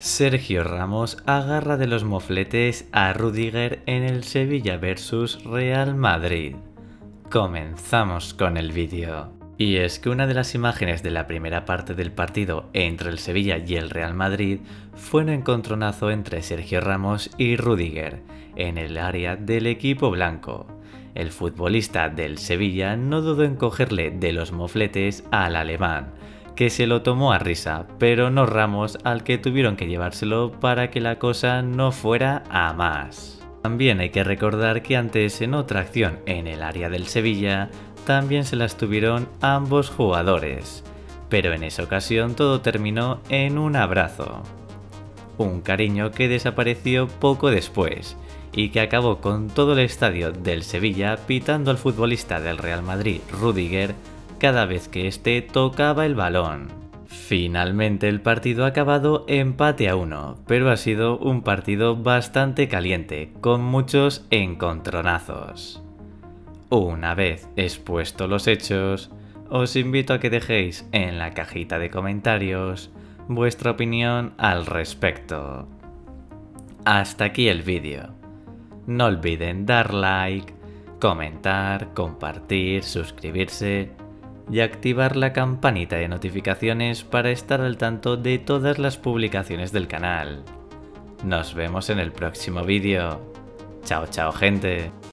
Sergio Ramos agarra de los mofletes a Rüdiger en el Sevilla versus Real Madrid. Comenzamos con el vídeo. Y es que una de las imágenes de la primera parte del partido entre el Sevilla y el Real Madrid fue un encontronazo entre Sergio Ramos y Rüdiger en el área del equipo blanco. El futbolista del Sevilla no dudó en cogerle de los mofletes al alemán, que se lo tomó a risa, pero no Ramos, al que tuvieron que llevárselo para que la cosa no fuera a más. También hay que recordar que antes, en otra acción en el área del Sevilla, también se las tuvieron ambos jugadores, pero en esa ocasión todo terminó en un abrazo. Un cariño que desapareció poco después y que acabó con todo el estadio del Sevilla pitando al futbolista del Real Madrid, Rüdiger, cada vez que éste tocaba el balón. Finalmente el partido ha acabado empate a 1, pero ha sido un partido bastante caliente, con muchos encontronazos. Una vez expuestos los hechos, os invito a que dejéis en la cajita de comentarios vuestra opinión al respecto. Hasta aquí el vídeo. No olviden dar like, comentar, compartir, suscribirse y activar la campanita de notificaciones para estar al tanto de todas las publicaciones del canal. Nos vemos en el próximo vídeo. Chao, chao, gente.